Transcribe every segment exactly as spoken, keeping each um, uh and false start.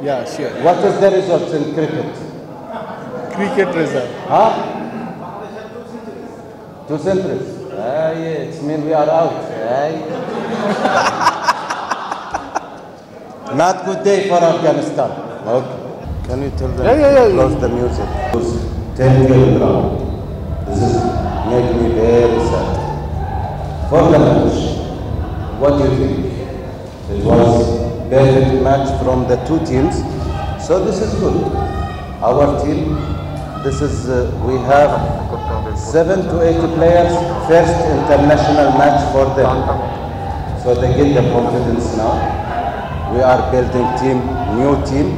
Yeah, sure. What is the result in cricket? Cricket result. Huh? Two centuries. Ah, yeah, it means we are out. Ah. Not good day for Afghanistan. Okay. Can you tell them yeah, yeah, yeah. Close the music? Ten million round. This is make me very sad. For the match, what do you think? It was perfect match from the two teams, so this is good. Our team, this is uh, we have seven to eight players, first international match for them, so they get the confidence now. We are building team, new team,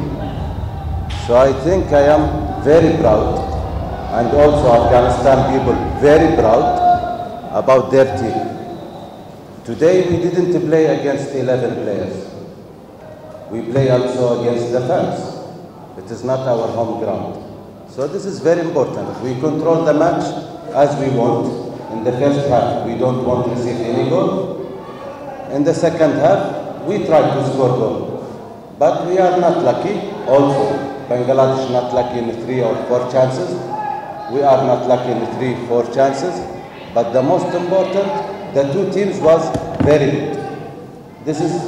so I think I am very proud, and also Afghanistan people very proud about their team. Today we didn't play against eleven players. We play also against the fans. It is not our home ground. So this is very important. We control the match as we want. In the first half, we don't want to receive any goal. In the second half, we try to score goal. But we are not lucky also. Bangladesh not lucky in three or four chances. We are not lucky in three, four chances. But the most important, the two teams was very good. This is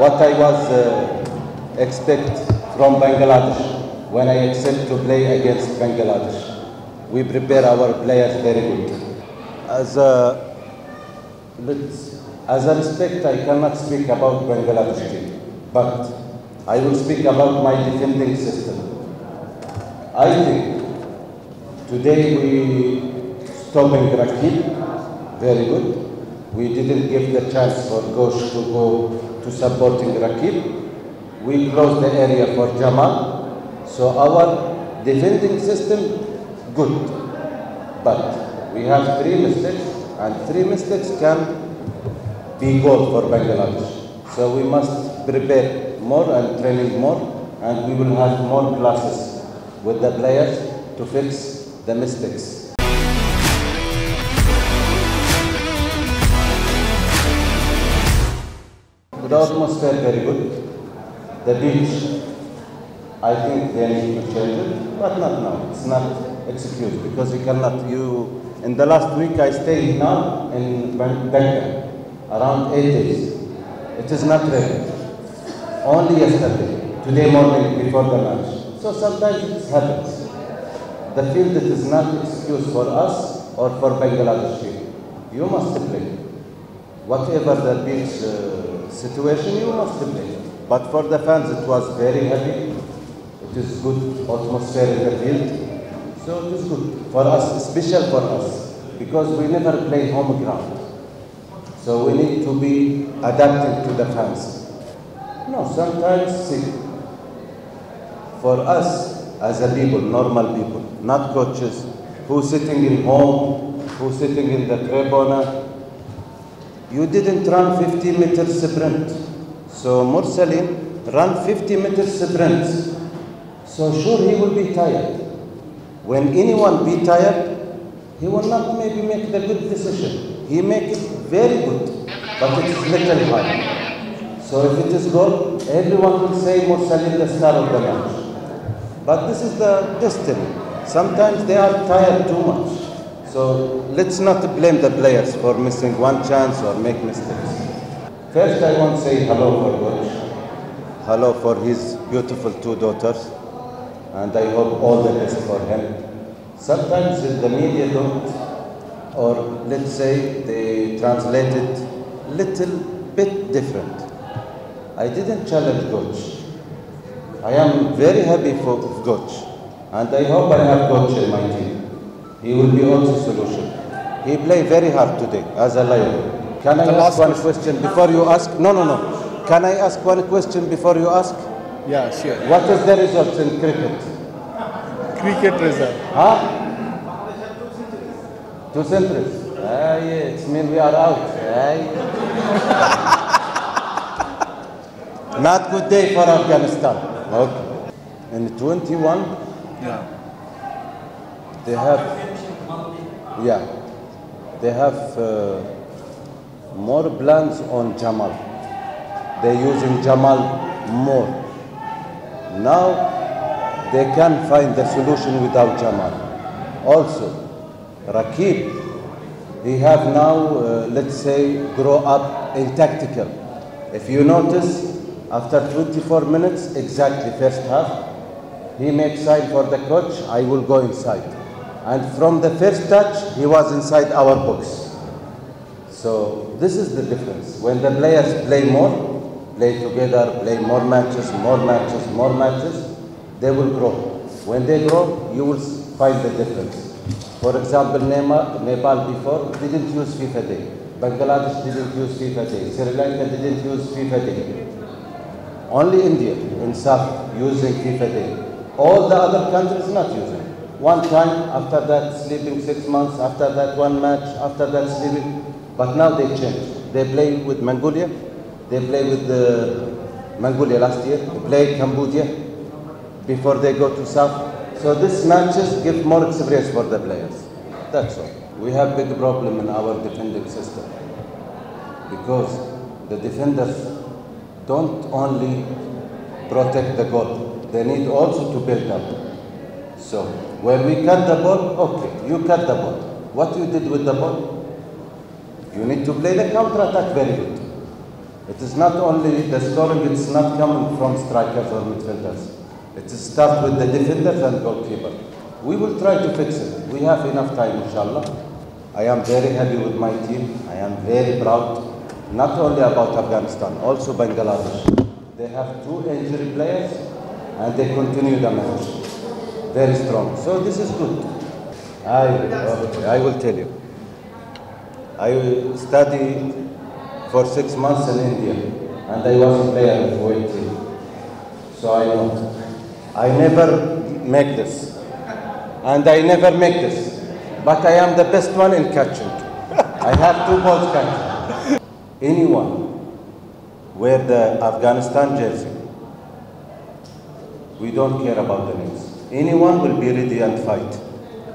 what I was uh, expect from Bangladesh when I accept to play against Bangladesh. We prepare our players very good. As a, as a respect, I cannot speak about Bangladesh team, but I will speak about my defending system. I think today we stopping Rakib, very good. We didn't give the chance for Ghosh to go to supporting Rakib. We close the area for Jamal. So our defending system, good. But we have three mistakes, and three mistakes can be goal for Bangladesh. So we must prepare more and training more, and we will have more classes with the players to fix the mistakes. The atmosphere very good. The beach, I think they need to change it, but not now. It's not excuse because you cannot. You in the last week I stayed now in Bangkok around eight days. It is not ready. Only yesterday, today morning before the match. So sometimes it happens. The field it is not excuse for us or for Bangladesh field. You must play. Whatever the beach. Uh, situation you must play. But for the fans it was very happy. It is good atmosphere in the field. So it is good for us, special for us, because we never play home ground. So we need to be adapted to the fans. No, sometimes see, for us as a people, normal people, not coaches, who sitting in home, who sitting in the tribuna. You didn't run fifty meter sprint. So Mursaleen ran fifty meter sprints. So sure he will be tired. When anyone be tired, he will not maybe make the good decision. He makes it very good, but it is little hard. So if it is goal, everyone will say Mursaleen the star of the match. But this is the destiny. Sometimes they are tired too much. So let's not blame the players for missing one chance or make mistakes. First I want to say hello for Ghosh. Hello for his beautiful two daughters. And I hope all the best for him. Sometimes in the media don't, or let's say they translate it little bit different. I didn't challenge Ghosh. I am very happy for Ghosh. And I hope I have Ghosh in my team. He will be also solution. He played very hard today as a lion. Can I ask one question before you ask? No, no, no. Can I ask one question before you ask? Yeah, sure. What is the result in cricket? Cricket result. Huh? Two centuries. Ah, yeah, it means we are out. Ah. Not good day for Afghanistan. Okay. In twenty-one? Yeah. They have, yeah, they have uh, more plans on Jamal. They're using Jamal more. Now they can find the solution without Jamal. Also, Rakib, he have now, uh, let's say, grow up in tactical. If you notice, after twenty-four minutes, exactly first half, he makes sign for the coach, I will go inside. And from the first touch, he was inside our box. So this is the difference. When the players play more, play together, play more matches, more matches, more matches, they will grow. When they grow, you will find the difference. For example, Nepal before didn't use FIFA Day. Bangladesh didn't use FIFA Day. Sri Lanka didn't use FIFA Day. Only India in South using FIFA Day. All the other countries not using. One time, after that sleeping six months, after that one match, after that sleeping. But now they changed. They play with Mongolia. They play with the Mongolia last year. They played Cambodia before they go to South. So these matches give more experience for the players. That's all. We have big problem in our defending system because the defenders don't only protect the goal. They need also to build up. So when we cut the ball, okay, you cut the ball. What you did with the ball? You need to play the counter-attack very good. It is not only the scoring, it's not coming from strikers or midfielders. It starts with the defenders and goalkeeper. We will try to fix it. We have enough time, inshallah. I am very happy with my team. I am very proud, not only about Afghanistan, also Bangladesh. They have two injury players and they continue the match. Very strong. So this is good. I, okay, I will tell you. I studied for six months in India and I was a player of O A T. So I know. I never make this, and I never make this, but I am the best one in catching. I have two balls catching. Anyone wear the Afghanistan jersey, we don't care about the names. Anyone will be ready and fight.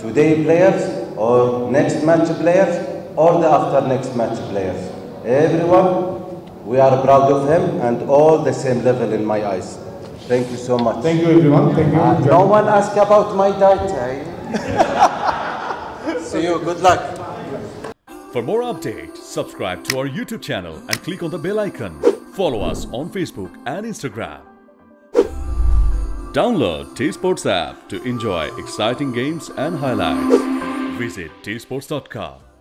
Today players, or next match players, or the after next match players. Everyone, we are proud of him, and all the same level in my eyes. Thank you so much. Thank you everyone. Thank you. Uh, no one asked about my diet. Eh? See you. Good luck. For more updates, subscribe to our YouTube channel and click on the bell icon. Follow us on Facebook and Instagram. Download T Sports app to enjoy exciting games and highlights. Visit T sports dot com.